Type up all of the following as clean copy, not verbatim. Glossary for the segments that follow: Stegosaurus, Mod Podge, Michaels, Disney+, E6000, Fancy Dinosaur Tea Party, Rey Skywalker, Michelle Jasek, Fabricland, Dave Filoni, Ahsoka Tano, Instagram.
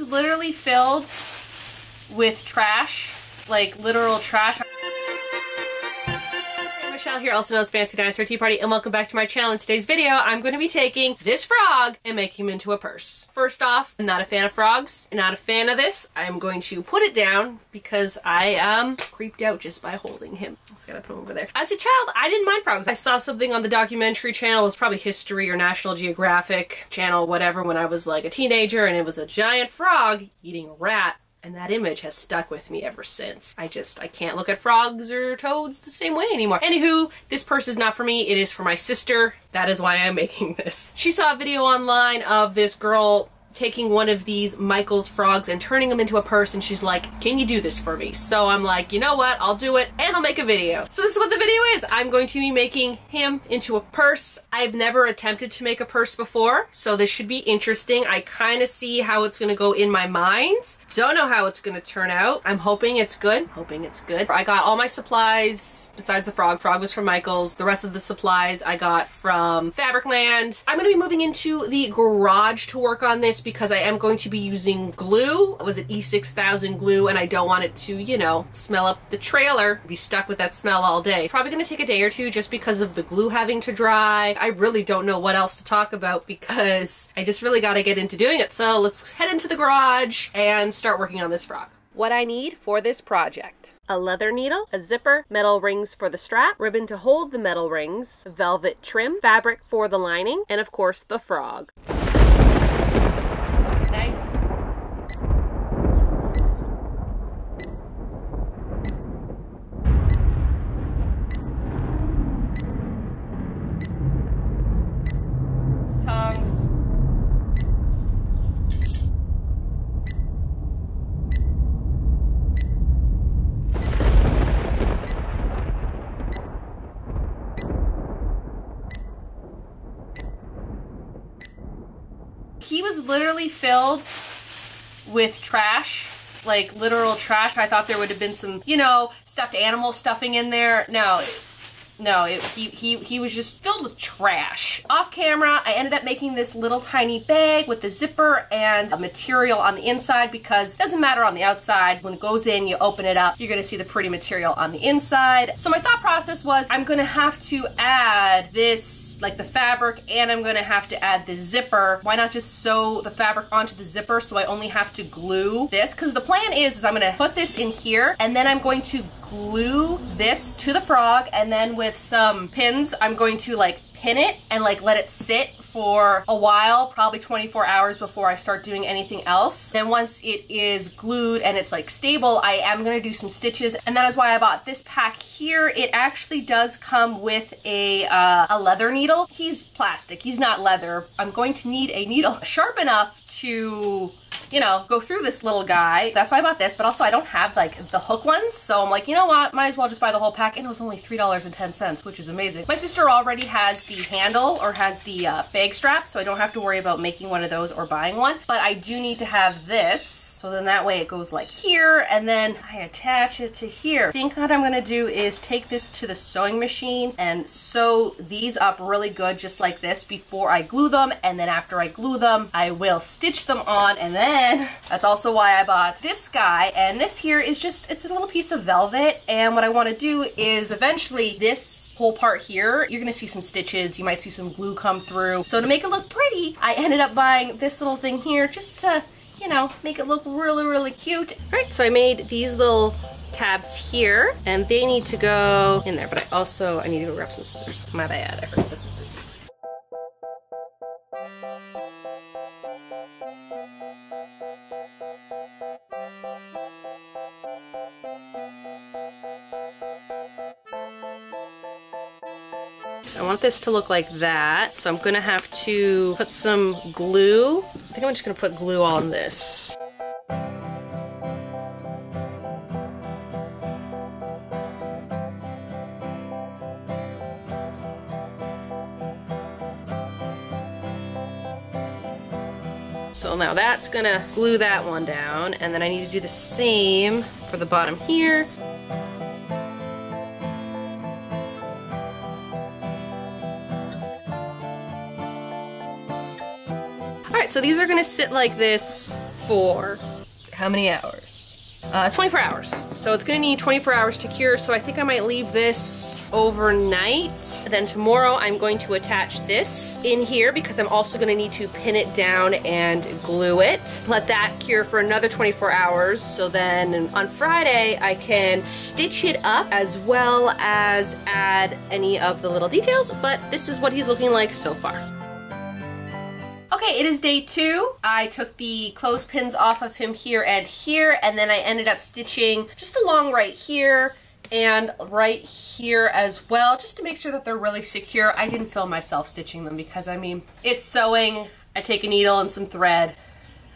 was literally filled with trash, like literal trash. Michelle here, also known as Fancy Dinosaur Tea Party, and welcome back to my channel. In today's video, I'm going to be taking this frog and making him into a purse. First off, I'm not a fan of frogs. I'm not a fan of this. I'm going to put it down because I am creeped out just by holding him. I just gotta put him over there. As a child, I didn't mind frogs. I saw something on the documentary channel. It was probably History or National Geographic channel, whatever, when I was like a teenager, and it was a giant frog eating a rat. And that image has stuck with me ever since. I can't look at frogs or toads the same way anymore. Anywho, this purse is not for me, it is for my sister. That is why I'm making this. She saw a video online of this girl taking one of these Michaels frogs and turning them into a purse, and she's like, can you do this for me? So I'm like, you know what, I'll do it and I'll make a video. So this is what the video is. I'm going to be making him into a purse. I've never attempted to make a purse before, so this should be interesting. I kind of see how it's going to go in my mind. Don't know how it's going to turn out. I'm hoping it's good. I got all my supplies besides the frog. Frog was from Michaels. The rest of the supplies I got from Fabricland. I'm going to be moving into the garage to work on this because I am going to be using glue. Was it E6000 glue? And I don't want it to, you know, smell up the trailer. I'll be stuck with that smell all day. Probably gonna take a day or two just because of the glue having to dry. I really don't know what else to talk about because I just really gotta get into doing it. So let's head into the garage and start working on this frog. What I need for this project: a leather needle, a zipper, metal rings for the strap, ribbon to hold the metal rings, velvet trim, fabric for the lining, and of course the frog. He was literally filled with trash, like literal trash. I thought there would have been some, you know, stuffed animal stuffing in there. No, he was just filled with trash. Off camera, I ended up making this little tiny bag with the zipper and a material on the inside because it doesn't matter on the outside. When it goes in, you open it up, you're gonna see the pretty material on the inside. So my thought process was I'm gonna have to add this, like the fabric, and I'm gonna have to add the zipper. Why not just sew the fabric onto the zipper so I only have to glue this? Because the plan is I'm gonna put this in here and then I'm going to glue this to the frog, and then with some pins I'm going to like pin it and like let it sit for a while, probably 24 hours before I start doing anything else. Then once it is glued and it's like stable, I am gonna do some stitches, and that is why I bought this pack here. It actually does come with a leather needle. He's plastic, he's not leather. I'm going to need a needle sharp enough to, you know, go through this little guy. That's why I bought this, but also I don't have like the hook ones, so I'm like, you know what, might as well just buy the whole pack, and it was only $3.10, which is amazing. My sister already has the handle, or has the bag strap, so I don't have to worry about making one of those or buying one, but I do need to have this, so then that way it goes like here, and then I attach it to here. I think what I'm gonna do is take this to the sewing machine and sew these up really good, just like this, before I glue them, and then after I glue them, I will stitch them on, and then that's also why I bought this guy. And this here is just, it's a little piece of velvet, and what I want to do is eventually this whole part here, you're gonna see some stitches, you might see some glue come through. So to make it look pretty, I ended up buying this little thing here just to, you know, make it look really, really cute. All right, so I made these little tabs here, and they need to go in there, but I need to go grab some scissors. My bad, I forgot the scissors. So I want this to look like that, so I'm gonna have to put some glue. I think I'm just gonna put glue on this. So now that's gonna glue that one down, and then I need to do the same for the bottom here. So these are gonna sit like this for how many hours? 24 hours. So it's gonna need 24 hours to cure, so I think I might leave this overnight. Then tomorrow I'm going to attach this in here because I'm also gonna need to pin it down and glue it. Let that cure for another 24 hours. So then on Friday I can stitch it up as well as add any of the little details, but this is what he's looking like so far. Okay, it is day 2. I took the clothespins off of him here, and then I ended up stitching just along right here and right here as well, just to make sure that they're really secure. I didn't film myself stitching them because, I mean, it's sewing. I take a needle and some thread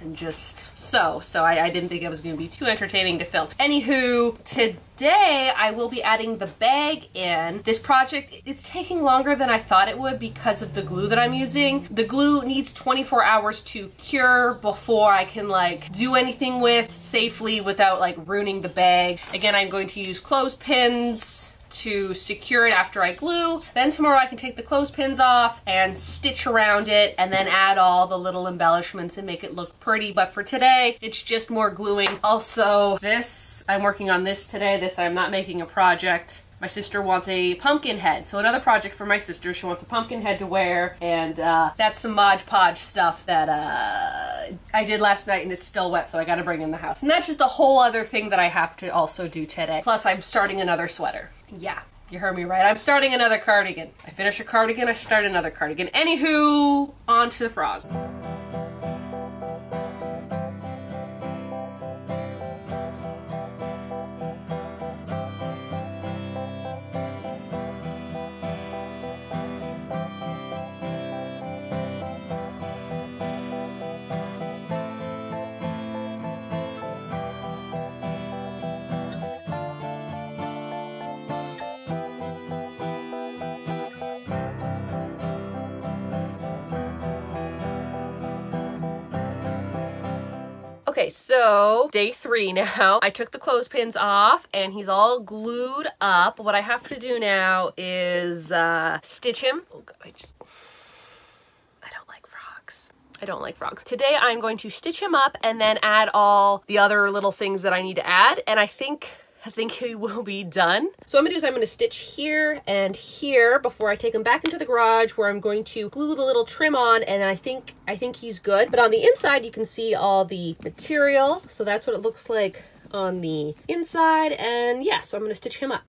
and just sew, so I didn't think it was going to be too entertaining to film. Anywho, today I will be adding the bag in. This project, it's taking longer than I thought it would because of the glue that I'm using. The glue needs 24 hours to cure before I can like do anything with safely without like ruining the bag. Again, I'm going to use clothespins to secure it after I glue. Then tomorrow I can take the clothespins off and stitch around it and then add all the little embellishments and make it look pretty. But for today, it's just more gluing. Also, this, I'm working on this today. This, I'm not making a project. My sister wants a pumpkin head. So another project for my sister, she wants a pumpkin head to wear, and that's some Mod Podge stuff that I did last night and it's still wet, so I gotta bring in the house. And that's just a whole other thing that I have to also do today. Plus I'm starting another sweater. Yeah, you heard me right. I'm starting another cardigan. I finish a cardigan, I start another cardigan. Anywho, on to the frog. Okay, so day 3 now. I took the clothespins off and he's all glued up. What I have to do now is stitch him. Oh God, I don't like frogs. I don't like frogs. Today I'm going to stitch him up and then add all the other little things that I need to add. And I think he will be done. So what I'm gonna do is I'm gonna stitch here and here before I take him back into the garage where I'm going to glue the little trim on, and I think he's good. But on the inside, you can see all the material. So that's what it looks like on the inside. And yeah, so I'm gonna stitch him up.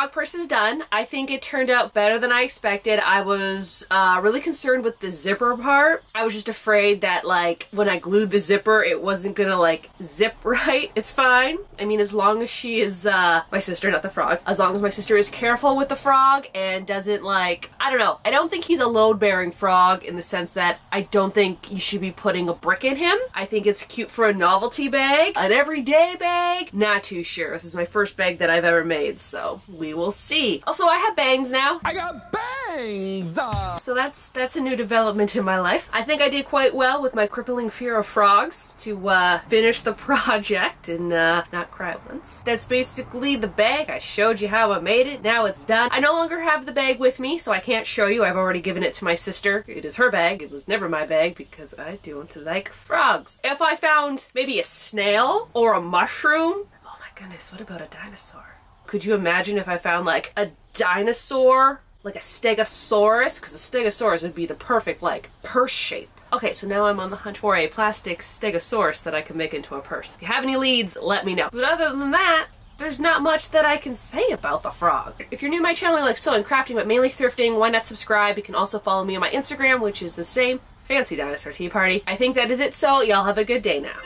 frog purse is done. I think it turned out better than I expected. I was really concerned with the zipper part. I was just afraid that like when I glued the zipper it wasn't gonna like zip right. It's fine. I mean, as long as she is my sister, not the frog, as long as my sister is careful with the frog and doesn't like, I don't know, I don't think he's a load-bearing frog in the sense that I don't think you should be putting a brick in him. I think it's cute for a novelty bag, an everyday bag, not too sure. This is my first bag that I've ever made, so we will see. Also, I have bangs now. I got bangs! So that's a new development in my life. I think I did quite well with my crippling fear of frogs to finish the project and not cry once. That's basically the bag. I showed you how I made it. Now it's done. I no longer have the bag with me, so I can't show you. I've already given it to my sister. It is her bag. It was never my bag because I don't like frogs. If I found maybe a snail or a mushroom, oh my goodness, what about a dinosaur? Could you imagine if I found like a dinosaur, like a stegosaurus? Because a stegosaurus would be the perfect like purse shape. Okay, so now I'm on the hunt for a plastic stegosaurus that I can make into a purse. If you have any leads, let me know. But other than that, there's not much that I can say about the frog. If you're new to my channel, I like sewing, crafting, but mainly thrifting, why not subscribe? You can also follow me on my Instagram, which is the same, Fancy Dinosaur Tea Party. I think that is it, so y'all have a good day now.